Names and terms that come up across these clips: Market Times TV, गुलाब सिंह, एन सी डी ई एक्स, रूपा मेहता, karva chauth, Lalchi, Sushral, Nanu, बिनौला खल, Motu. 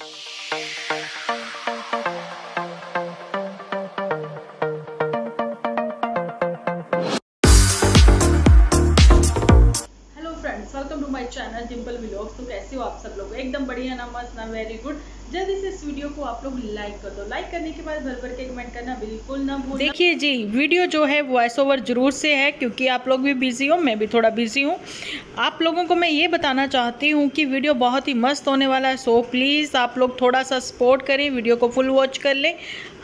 Welcome to my channel Dimple vlogs. तो कैसे हो आप सब लोग? एकदम बढ़िया ना, मस्त ना, वेरी गुड। जल्दी से इस वीडियो को आप लोग लाइक कर दो। लाइक करने के बाद भर भर के कमेंट करना बिल्कुल ना भूलना। देखिए जी, वीडियो जो है वॉइस ओवर जरूर से है क्योंकि आप लोग भी बिजी हो, मैं भी थोड़ा बिजी हूँ। आप लोगों को मैं ये बताना चाहती हूँ कि वीडियो बहुत ही मस्त होने वाला है। सो प्लीज़ आप लोग थोड़ा सा सपोर्ट करें, वीडियो को फुल वॉच कर लें,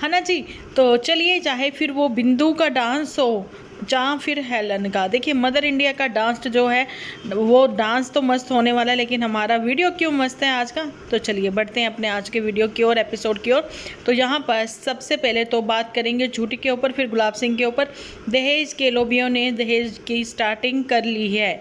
है ना जी। तो चलिए, चाहे फिर वो बिंदु का डांस हो जहाँ फिर हेलन का, देखिए मदर इंडिया का डांस जो है वो डांस तो मस्त होने वाला है, लेकिन हमारा वीडियो क्यों मस्त है आज का। तो चलिए बढ़ते हैं अपने आज के वीडियो की ओर, एपिसोड की ओर। तो यहाँ पर सबसे पहले तो बात करेंगे झूठी के ऊपर, फिर गुलाब सिंह के ऊपर। दहेज के लोभियों ने दहेज की स्टार्टिंग कर ली है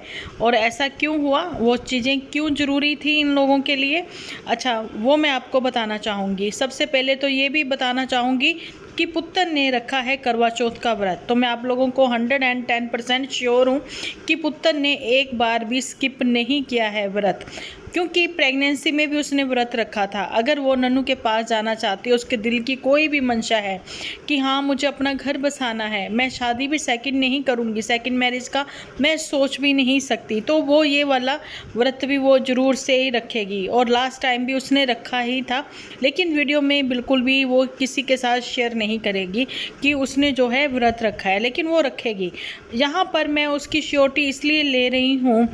और ऐसा क्यों हुआ, वो चीज़ें क्यों ज़रूरी थी इन लोगों के लिए, अच्छा वो मैं आपको बताना चाहूँगी। सबसे पहले तो ये भी बताना चाहूँगी कि पुत्तन ने रखा है करवा चौथ का व्रत। तो मैं आप लोगों को 110% श्योर हूँ कि पुत्तन ने एक बार भी स्किप नहीं किया है व्रत, क्योंकि प्रेगनेंसी में भी उसने व्रत रखा था। अगर वो नन्नू के पास जाना चाहती है, उसके दिल की कोई भी मंशा है कि हाँ मुझे अपना घर बसाना है, मैं शादी भी सेकंड नहीं करूँगी, सेकंड मैरिज का मैं सोच भी नहीं सकती, तो वो ये वाला व्रत भी वो ज़रूर से ही रखेगी। और लास्ट टाइम भी उसने रखा ही था, लेकिन वीडियो में बिल्कुल भी वो किसी के साथ शेयर नहीं करेगी कि उसने जो है व्रत रखा है, लेकिन वो रखेगी। यहाँ पर मैं उसकी श्योरिटी इसलिए ले रही हूँ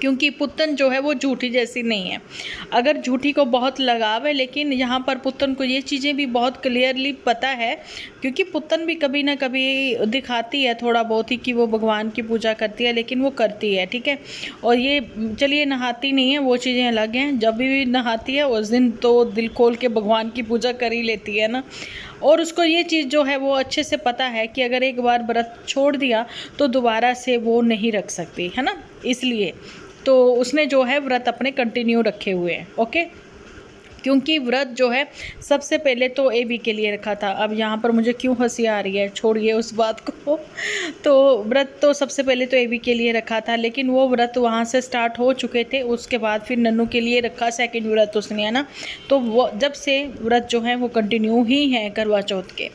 क्योंकि पुत्तन जो है वो झूठी जैसी नहीं है। अगर झूठी को बहुत लगाव है, लेकिन यहाँ पर पुत्तन को ये चीज़ें भी बहुत क्लियरली पता है, क्योंकि पुत्तन भी कभी ना कभी दिखाती है थोड़ा बहुत ही कि वो भगवान की पूजा करती है, लेकिन वो करती है, ठीक है। और ये चलिए नहाती नहीं है, वो चीज़ें अलग हैं। जब भी नहाती है उस दिन तो दिल खोल के भगवान की पूजा कर ही लेती है ना। और उसको ये चीज़ जो है वो अच्छे से पता है कि अगर एक बार व्रत छोड़ दिया तो दोबारा से वो नहीं रख सकती, है ना। इसलिए तो उसने जो है व्रत अपने कंटिन्यू रखे हुए हैं, ओके। क्योंकि व्रत जो है सबसे पहले तो एबी के लिए रखा था। अब यहाँ पर मुझे क्यों हंसी आ रही है, छोड़िए उस बात को। तो व्रत तो सबसे पहले तो एबी के लिए रखा था, लेकिन वो व्रत वहाँ से स्टार्ट हो चुके थे। उसके बाद फिर नन्नू के लिए रखा सेकंड व्रत उसने, है ना। तो वो जब से व्रत जो है वो कंटिन्यू ही हैं करवा चौथ के।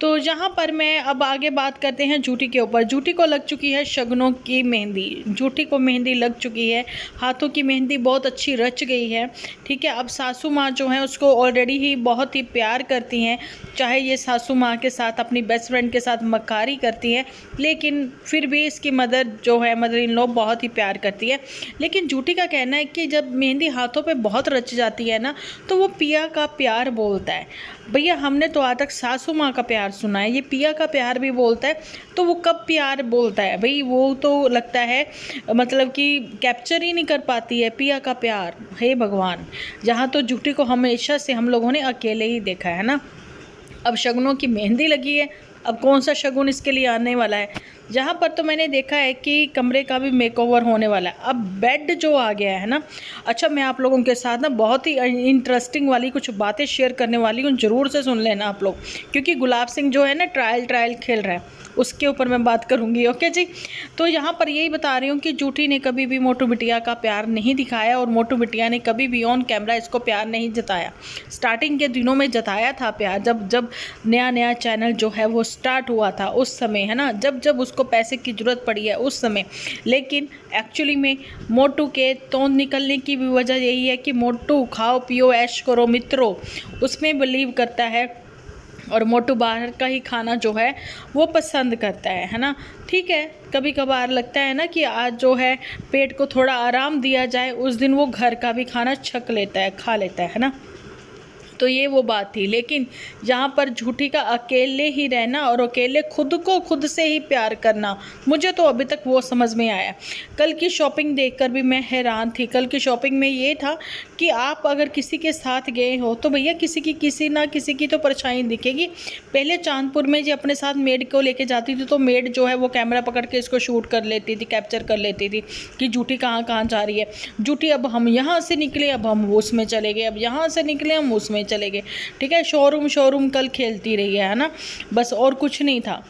तो यहाँ पर मैं अब आगे बात करते हैं झूठी के ऊपर। झूठी को लग चुकी है शगनों की मेहंदी, झूठी को मेहंदी लग चुकी है, हाथों की मेहंदी बहुत अच्छी रच गई है, ठीक है। अब सासू माँ जो है उसको ऑलरेडी ही बहुत ही प्यार करती हैं, चाहे ये सासू माँ के साथ अपनी बेस्ट फ्रेंड के साथ मक्कारी करती है, लेकिन फिर भी इसकी मदर जो है मदर इन लॉ बहुत ही प्यार करती है। लेकिन झूठी का कहना है कि जब मेहंदी हाथों पर बहुत रच जाती है ना, तो वो पिया का प्यार बोलता है। भैया हमने तो आज तक सासू माँ का प्यार सुना है, ये पिया का प्यार भी बोलता है, तो वो कब प्यार बोलता है भाई? वो तो लगता है मतलब कि कैप्चर ही नहीं कर पाती है पिया का प्यार। हे भगवान, जहाँ तो झूठी को हमेशा से हम लोगों ने अकेले ही देखा है ना। अब शगनों की मेहंदी लगी है, अब कौन सा शगुन इसके लिए आने वाला है। जहाँ पर तो मैंने देखा है कि कमरे का भी मेकओवर होने वाला है। अब बेड जो आ गया है ना, अच्छा मैं आप लोगों के साथ ना बहुत ही इंटरेस्टिंग वाली कुछ बातें शेयर करने वाली हूँ, ज़रूर से सुन लेना आप लोग, क्योंकि गुलाब सिंह जो है ना ट्रायल खेल रहा है, उसके ऊपर मैं बात करूँगी, ओके जी। तो यहाँ पर यही बता रही हूँ कि झूठी ने कभी भी मोटू बिटिया का प्यार नहीं दिखाया और मोटू बिटिया ने कभी भी ऑन कैमरा इसको प्यार नहीं जताया। स्टार्टिंग के दिनों में जताया था प्यार, जब जब नया नया चैनल जो है वो स्टार्ट हुआ था उस समय, है ना, जब जब उसको पैसे की ज़रूरत पड़ी है उस समय। लेकिन एक्चुअली में मोटू के तोंद निकलने की भी वजह यही है कि मोटू खाओ पियो ऐश करो मित्रों, उसमें बिलीव करता है और मोटू बाहर का ही खाना जो है वो पसंद करता है ना, ठीक है। कभी कभार लगता है ना कि आज जो है पेट को थोड़ा आराम दिया जाए, उस दिन वो घर का भी खाना छक लेता है, खा लेता है ना। तो ये वो बात थी। लेकिन यहाँ पर झूठी का अकेले ही रहना और अकेले खुद को खुद से ही प्यार करना, मुझे तो अभी तक वो समझ में आया। कल की शॉपिंग देखकर भी मैं हैरान थी। कल की शॉपिंग में ये था कि आप अगर किसी के साथ गए हो तो भैया किसी ना किसी की तो परछाई दिखेगी। पहले चांदपुर में जी अपने साथ मेड को लेके जाती थी, तो मेड जो है वो कैमरा पकड़ के इसको शूट कर लेती थी, कैप्चर कर लेती थी कि झूठी कहाँ कहाँ जा रही है। झूठी अब हम यहाँ से निकले, अब हम उसमें चले गए, अब यहाँ से निकले हम उसमें चले गए, ठीक है। शोरूम कल खेलती रही है ना, बस और कुछ नहीं था।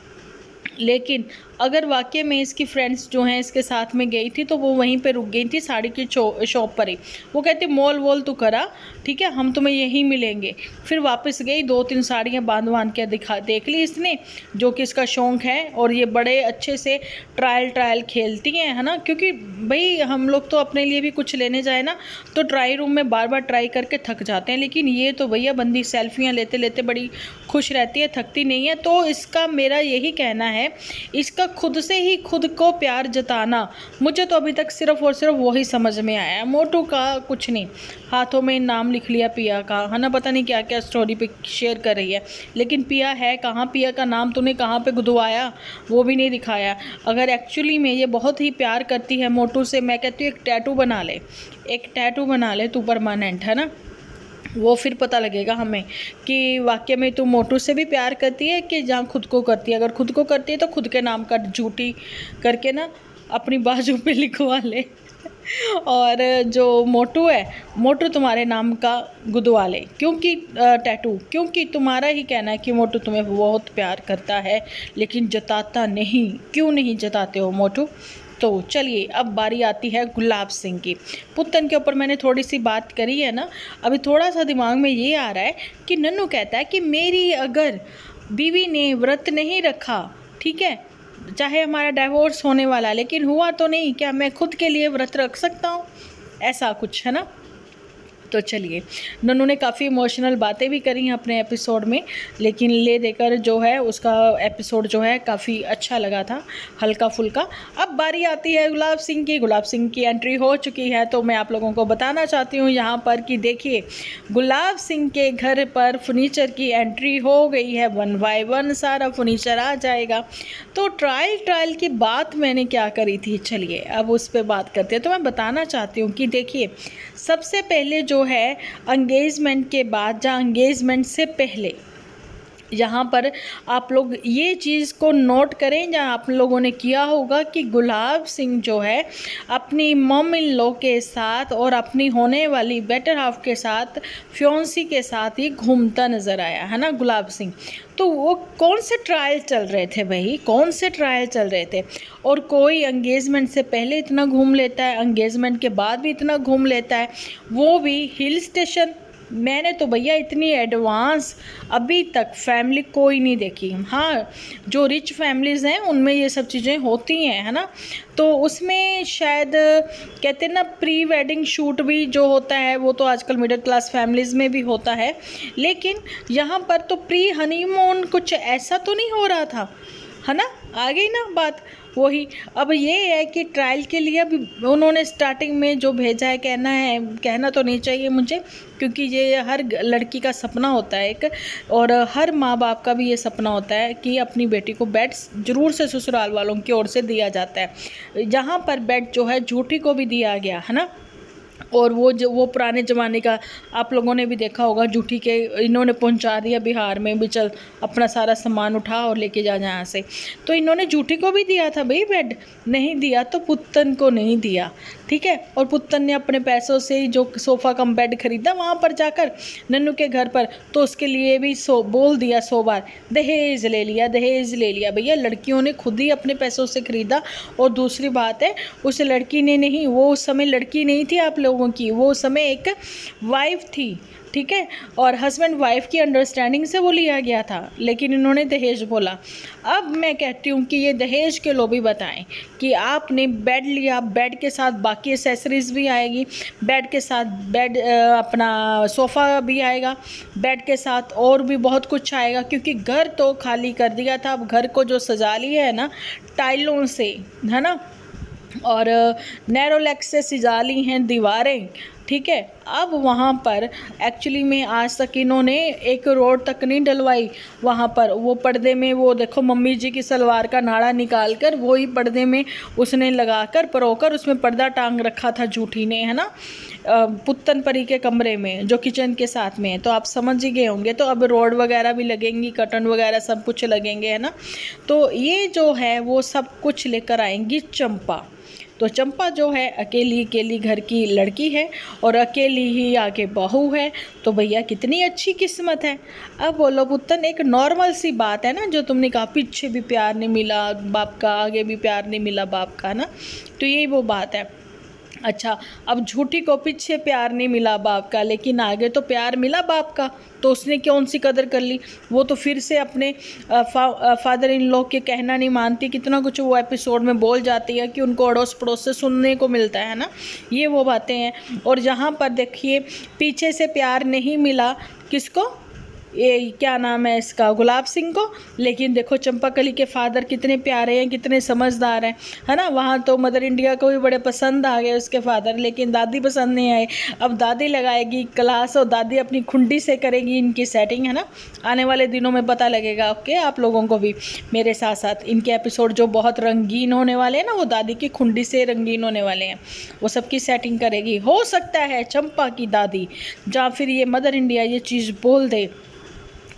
लेकिन अगर वाकई में इसकी फ्रेंड्स जो हैं इसके साथ में गई थी तो वो वहीं पे रुक गई थी साड़ी की शॉप पर ही। वो कहती मॉल वॉल तो करा, ठीक है, हम तुम्हें यहीं मिलेंगे। फिर वापस गई, 2-3 साड़ियाँ बांध के देख ली इसने, जो कि इसका शौक़ है। और ये बड़े अच्छे से ट्रायल खेलती हैं, है ना, क्योंकि भाई हम लोग तो अपने लिए भी कुछ लेने जाए ना तो ट्राई रूम में बार बार ट्राई करके थक जाते हैं, लेकिन ये तो भैया बंदी सेल्फियाँ लेते लेते बड़ी खुश रहती है, थकती नहीं है। तो इसका मेरा यही कहना है, इसका खुद से ही खुद को प्यार जताना मुझे तो अभी तक सिर्फ और सिर्फ वही समझ में आया है। मोटू का कुछ नहीं, हाथों में नाम लिख लिया पिया का, है ना, पता नहीं क्या क्या स्टोरी पे शेयर कर रही है, लेकिन पिया है कहाँ, पिया का नाम तूने कहाँ पे गुदवाया वो भी नहीं दिखाया। अगर एक्चुअली में ये बहुत ही प्यार करती है मोटू से, मैं कहती हूँ एक टैटू बना ले तू परमानेंट, है ना, वो फिर पता लगेगा हमें कि वाकई में तू मोटू से भी प्यार करती है कि जहाँ खुद को करती है। अगर खुद को करती है तो खुद के नाम का झूठी करके ना अपनी बाजू पे लिखवा ले और जो मोटू है, मोटू तुम्हारे नाम का गुदवा ले, क्योंकि टैटू, क्योंकि तुम्हारा ही कहना है कि मोटू तुम्हें बहुत प्यार करता है लेकिन जताता नहीं। क्यों नहीं जताते हो मोटू? तो चलिए अब बारी आती है गुलाब सिंह की। पुतन के ऊपर मैंने थोड़ी सी बात करी है ना, अभी थोड़ा सा दिमाग में ये आ रहा है कि नन्नू कहता है कि मेरी अगर बीवी ने व्रत नहीं रखा, ठीक है, चाहे हमारा डाइवोर्स होने वाला लेकिन हुआ तो नहीं, क्या मैं खुद के लिए व्रत रख सकता हूँ, ऐसा कुछ, है ना। तो चलिए, नन्नू ने काफ़ी इमोशनल बातें भी करी हैं अपने एपिसोड में, लेकिन ले देकर जो है उसका एपिसोड जो है काफ़ी अच्छा लगा था, हल्का फुल्का। अब बारी आती है गुलाब सिंह की। गुलाब सिंह की एंट्री हो चुकी है, तो मैं आप लोगों को बताना चाहती हूँ यहाँ पर कि देखिए गुलाब सिंह के घर पर फर्नीचर की एंट्री हो गई है, 1 by 1 सारा फर्नीचर आ जाएगा। तो ट्रायल की बात मैंने क्या करी थी, चलिए अब उस पर बात करते हैं। तो मैं बताना चाहती हूँ कि देखिए सबसे पहले जो है एंगेजमेंट के बाद, जहाँ एंगेजमेंट से पहले, यहाँ पर आप लोग ये चीज़ को नोट करें, जहाँ आप लोगों ने किया होगा कि गुलाब सिंह जो है अपनी मॉम इन लॉ के साथ और अपनी होने वाली बेटर हाफ के साथ, फ्योंसी के साथ ही घूमता नज़र आया, है ना, गुलाब सिंह। तो वो कौन से ट्रायल चल रहे थे भाई, कौन से ट्रायल चल रहे थे? और कोई एंगेजमेंट से पहले इतना घूम लेता है, एंगेजमेंट के बाद भी इतना घूम लेता है, वो भी हिल स्टेशन। मैंने तो भैया इतनी एडवांस अभी तक फैमिली कोई नहीं देखी। हाँ, जो रिच फैमिलीज़ हैं उनमें ये सब चीज़ें होती हैं, है ना, तो उसमें शायद कहते हैं ना प्री वेडिंग शूट भी जो होता है वो तो आजकल मिडिल क्लास फैमिलीज़ में भी होता है, लेकिन यहाँ पर तो प्री हनीमून कुछ ऐसा तो नहीं हो रहा था, है ना। आ गई ना बात वही। अब ये है कि ट्रायल के लिए अभी उन्होंने स्टार्टिंग में जो भेजा है, कहना तो नहीं चाहिए मुझे, क्योंकि ये हर लड़की का सपना होता है एक, और हर माँ बाप का भी ये सपना होता है कि अपनी बेटी को बेड ज़रूर से ससुराल वालों की ओर से दिया जाता है। जहाँ पर बेड जो है झूठी को भी दिया गया, है ना, और वो पुराने ज़माने का आप लोगों ने भी देखा होगा, जूठी के इन्होंने पहुंचा दिया बिहार में भी, चल अपना सारा सामान उठा और लेके जा यहाँ से। तो इन्होंने जूठी को भी दिया था भाई बेड, नहीं दिया तो पुत्तन को नहीं दिया, ठीक है। और पुत्तन ने अपने पैसों से जो सोफ़ा कम बेड ख़रीदा वहाँ पर जाकर नन्नू के घर पर, तो उसके लिए भी बोल दिया 100 बार दहेज ले लिया। भैया लड़कियों ने खुद ही अपने पैसों से ख़रीदा। और दूसरी बात है, उस लड़की ने नहीं, वो उस समय लड़की नहीं थी आप लोगों की, वो उस समय एक वाइफ थी, ठीक है, और हस्बैंड वाइफ की अंडरस्टैंडिंग से वो लिया गया था, लेकिन इन्होंने दहेज बोला। अब मैं कहती हूँ कि ये दहेज के लोभी बताएं कि आपने बेड लिया, बेड के साथ बाकी एसेसरीज़ भी आएगी, बेड के साथ बेड अपना सोफ़ा भी आएगा, बेड के साथ और भी बहुत कुछ आएगा, क्योंकि घर तो खाली कर दिया था। अब घर को जो सजा लिया है ना टाइलों से, है ना, और नेरोलैक्स से सजा ली हैं दीवारें, ठीक है। अब वहाँ पर एक्चुअली में आज तक इन्होंने एक रोड तक नहीं डलवाई। वहाँ पर वो पर्दे में, वो देखो मम्मी जी की सलवार का नाड़ा निकाल कर वो ही पर्दे में उसने लगाकर परोकर उसमें पर्दा टांग रखा था जूठी ने, है ना, पुत्तन परी के कमरे में जो किचन के साथ में है, तो आप समझ ही गए होंगे। तो अब रोड वगैरह भी लगेंगी, कर्टन वगैरह सब कुछ लगेंगे, है ना। तो ये जो है वो सब कुछ लेकर आएंगी चंपा। तो चंपा जो है अकेली अकेली घर की लड़की है और अकेली ही आगे बहू है, तो भैया कितनी अच्छी किस्मत है। अब बोलो पुत्तन, एक नॉर्मल सी बात है ना, जो तुमने कहा पीछे भी प्यार नहीं मिला बाप का, आगे भी प्यार नहीं मिला बाप का ना, तो यही वो बात है। अच्छा, अब झूठी को पीछे प्यार नहीं मिला बाप का, लेकिन आगे तो प्यार मिला बाप का, तो उसने कौन सी कदर कर ली। वो तो फिर से अपने फादर इन लॉ के कहना नहीं मानती, कितना कुछ वो एपिसोड में बोल जाती है कि उनको अड़ोस पड़ोस से सुनने को मिलता है ना, ये वो बातें हैं। और जहाँ पर देखिए पीछे से प्यार नहीं मिला किसको, ये क्या नाम है इसका, गुलाब सिंह को, लेकिन देखो चंपाकली के फादर कितने प्यारे हैं, कितने समझदार हैं, है ना। वहाँ तो मदर इंडिया को भी बड़े पसंद आ गए उसके फादर, लेकिन दादी पसंद नहीं आए। अब दादी लगाएगी क्लास और दादी अपनी खुंडी से करेगी इनकी सेटिंग, है ना। आने वाले दिनों में पता लगेगा ओके आप लोगों को भी, मेरे साथ साथ इनके एपिसोड जो बहुत रंगीन होने वाले हैं ना, वो दादी की खुंडी से रंगीन होने वाले हैं। वो सबकी सेटिंग करेगी, हो सकता है चंपा की दादी या फिर ये मदर इंडिया ये चीज़ बोल दे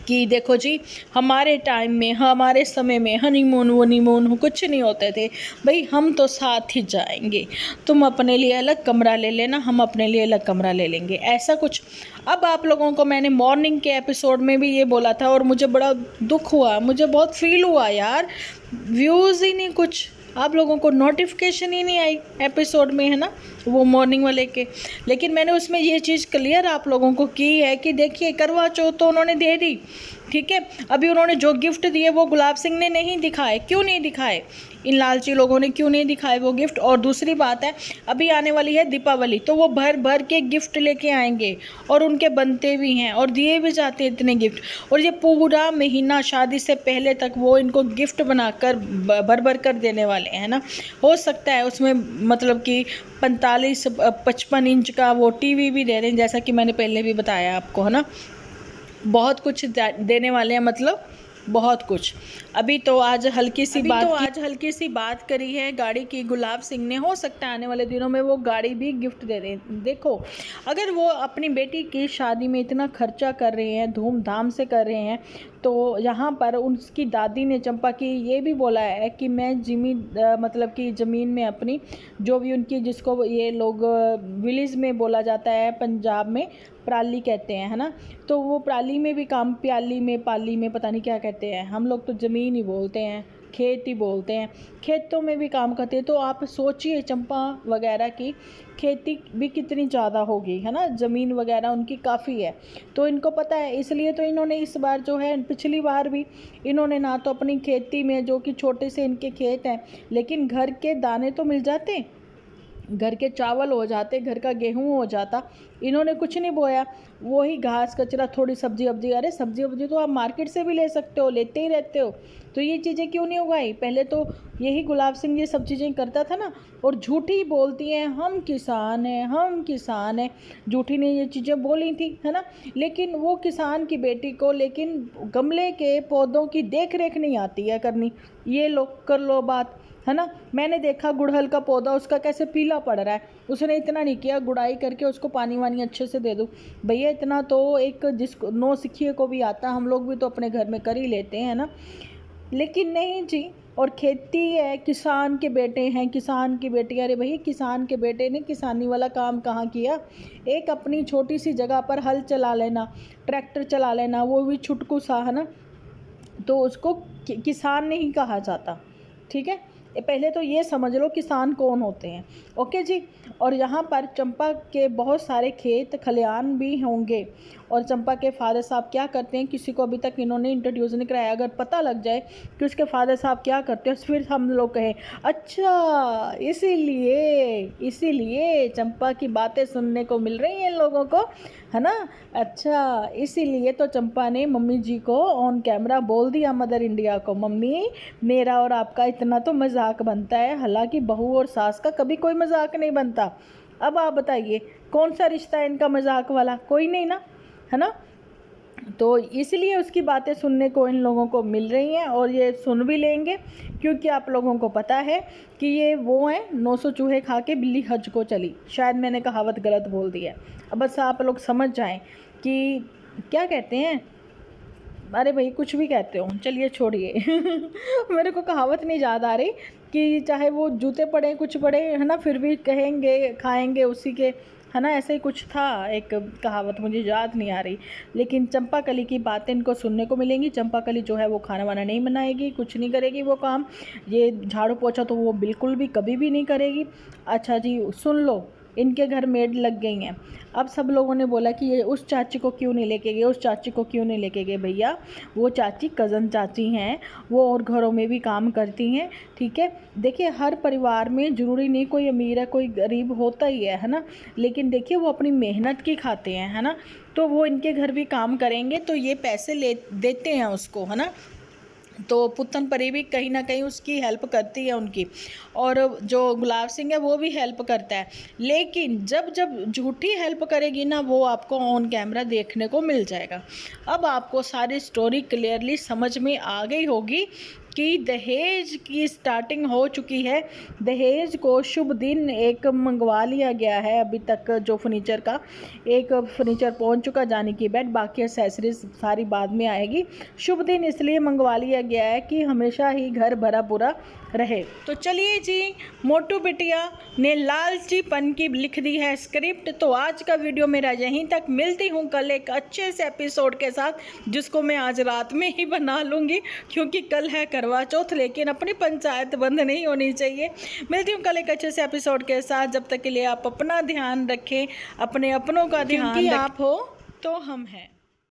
कि देखो जी हमारे टाइम में, हमारे समय में हनीमून वनीमून कुछ नहीं होते थे भाई, हम तो साथ ही जाएंगे, तुम अपने लिए अलग कमरा ले लेना, हम अपने लिए अलग कमरा ले लेंगे, ऐसा कुछ। अब आप लोगों को मैंने मॉर्निंग के एपिसोड में भी ये बोला था और मुझे बड़ा दुख हुआ, मुझे बहुत फील हुआ यार, व्यूज़ ही नहीं कुछ, आप लोगों को नोटिफिकेशन ही नहीं आई एपिसोड में, है ना, वो मॉर्निंग वाले के। लेकिन मैंने उसमें ये चीज़ क्लियर आप लोगों को की है कि देखिए करवा चौथ तो उन्होंने दे दी, ठीक है। अभी उन्होंने जो गिफ्ट दिए वो गुलाब सिंह ने नहीं दिखाए, क्यों नहीं दिखाए, इन लालची लोगों ने क्यों नहीं दिखाए वो गिफ्ट। और दूसरी बात है, अभी आने वाली है दीपावली, तो वो भर भर के गिफ्ट लेके आएंगे और उनके बनते भी हैं और दिए भी जाते हैं इतने गिफ्ट। और ये पूरा महीना शादी से पहले तक वो इनको गिफ्ट बनाकर भर भर कर देने वाले हैं ना। हो सकता है उसमें मतलब कि 55-55 इंच का वो टीवी भी दे रहे हैं, जैसा कि मैंने पहले भी बताया आपको, है ना। बहुत कुछ देने वाले हैं, मतलब बहुत कुछ। अभी तो आज हल्की सी बात करी है गाड़ी की गुलाब सिंह ने, हो सकता है आने वाले दिनों में वो गाड़ी भी गिफ्ट दे रहे हैं। देखो अगर वो अपनी बेटी की शादी में इतना खर्चा कर रहे हैं, धूमधाम से कर रहे हैं, तो यहाँ पर उनकी दादी ने चंपा की ये भी बोला है कि मैं ज़मीन में अपनी जो भी उनकी, जिसको ये लोग विलेज में बोला जाता है पंजाब में प्राली कहते हैं, है ना, तो वो प्राली में भी काम, प्याली में, पाली में, पता नहीं क्या कहते हैं, हम लोग तो ज़मीन ही बोलते हैं, खेत ही बोलते हैं, खेतों में भी काम करते हैं। तो आप सोचिए चंपा वगैरह की खेती भी कितनी ज़्यादा होगी, है ना, ज़मीन वगैरह उनकी काफ़ी है, तो इनको पता है। इसलिए तो इन्होंने इस बार जो है, पिछली बार भी इन्होंने ना तो अपनी खेती में, जो कि छोटे से इनके खेत हैं, लेकिन घर के दाने तो मिल जाते, घर के चावल हो जाते, घर का गेहूं हो जाता, इन्होंने कुछ नहीं बोया, वही घास कचरा, थोड़ी सब्जी वब्जी। अरे सब्जी वब्जी तो आप मार्केट से भी ले सकते हो, लेते ही रहते हो, तो ये चीज़ें क्यों नहीं उगाई। पहले तो यही गुलाब सिंह ये सब चीज़ें करता था ना, और झूठी बोलती हैं हम किसान हैं, हम किसान हैं, झूठी ने ये चीज़ें बोली थी, है ना। लेकिन वो किसान की बेटी को लेकिन गमले के पौधों की देख रेख नहीं आती है करनी, ये लो कर लो बात, है ना। मैंने देखा गुड़हल का पौधा उसका कैसे पीला पड़ रहा है, उसने इतना नहीं किया, गुड़ाई करके उसको पानी वानी अच्छे से दे दो। भैया इतना तो एक जिसको नौ सिखिए को भी आता, हम लोग भी तो अपने घर में कर ही लेते हैं ना, लेकिन नहीं जी। और खेती है, किसान के बेटे हैं, किसान की बेटी, अरे भैया किसान के बेटे ने किसानी वाला काम कहाँ किया। एक अपनी छोटी सी जगह पर हल चला लेना, ट्रैक्टर चला लेना, वो भी छुटकू सा, है ना, तो उसको किसान नहीं कहा जाता, ठीक है। पहले तो ये समझ लो किसान कौन होते हैं, ओके जी। और यहाँ पर चंपा के बहुत सारे खेत खलियान भी होंगे, और चंपा के फादर साहब क्या करते हैं, किसी को अभी तक इन्होंने इंट्रोड्यूस नहीं कराया। अगर पता लग जाए कि उसके फादर साहब क्या करते हैं, फिर हम लोग कहें अच्छा इसीलिए चंपा की बातें सुनने को मिल रही हैं इन लोगों को, है ना। अच्छा इसीलिए तो चंपा ने मम्मी जी को ऑन कैमरा बोल दिया, मदर इंडिया को, मम्मी मेरा और आपका इतना तो मजाक बनता है, हालांकि बहू और सास का कभी कोई मजाक नहीं बनता। अब आप बताइए कौन सा रिश्ता है इनका मजाक वाला, कोई नहीं ना, है ना। तो इसलिए उसकी बातें सुनने को इन लोगों को मिल रही हैं, और ये सुन भी लेंगे, क्योंकि आप लोगों को पता है कि ये वो हैं 900 चूहे खा के बिल्ली हज को चली, शायद मैंने कहावत गलत बोल दी है। अब बस आप लोग समझ जाएं कि क्या कहते हैं अरे भाई कुछ भी कहते हो, चलिए छोड़िए। मेरे को कहावत नहीं याद आ रही कि चाहे वो जूते पड़े कुछ पड़े है ना, फिर भी कहेंगे खाएंगे उसी के, है ना, ऐसे ही कुछ था एक कहावत, मुझे याद नहीं आ रही। लेकिन चंपाकली की बातें इनको सुनने को मिलेंगी। चंपाकली जो है वो खाना वाना नहीं बनाएगी, कुछ नहीं करेगी वो काम, ये झाड़ू पोछा तो वो बिल्कुल भी कभी भी नहीं करेगी। अच्छा जी सुन लो, इनके घर मेड लग गई हैं। अब सब लोगों ने बोला कि ये उस चाची को क्यों नहीं लेके गए, उस चाची को क्यों नहीं लेके गए। भैया वो चाची कज़न चाची हैं, वो और घरों में भी काम करती हैं, ठीक है। देखिए हर परिवार में ज़रूरी नहीं कोई अमीर है कोई गरीब होता ही है ना, लेकिन देखिए वो अपनी मेहनत की खाते हैं, है ना, तो वो इनके घर भी काम करेंगे तो ये पैसे ले देते हैं उसको, है ना। तो पुतन परी भी कहीं ना कहीं उसकी हेल्प करती है उनकी, और जो गुलाब सिंह है वो भी हेल्प करता है। लेकिन जब जब झूठी हेल्प करेगी ना, वो आपको ऑन कैमरा देखने को मिल जाएगा। अब आपको सारी स्टोरी क्लियरली समझ में आ गई होगी कि दहेज की स्टार्टिंग हो चुकी है। दहेज को शुभ दिन एक मंगवा लिया गया है, अभी तक जो फर्नीचर का एक फर्नीचर पहुंच चुका, जाने की बेड, बाकी एक्सेसरीज सारी बाद में आएगी। शुभ दिन इसलिए मंगवा लिया गया है कि हमेशा ही घर भरा पूरा रहे। तो चलिए जी, मोटू बिटिया ने लालचीपन की लिख दी है स्क्रिप्ट। तो आज का वीडियो मेरा यहीं तक, मिलती हूँ कल एक अच्छे से एपिसोड के साथ, जिसको मैं आज रात में ही बना लूँगी क्योंकि कल है करवा चौथ, लेकिन अपनी पंचायत बंद नहीं होनी चाहिए। मिलती हूँ कल एक अच्छे से एपिसोड के साथ, जब तक के लिए आप अपना ध्यान रखें, अपने अपनों का ध्यान रखें। आप हो तो हम हैं।